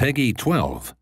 Peggy 12.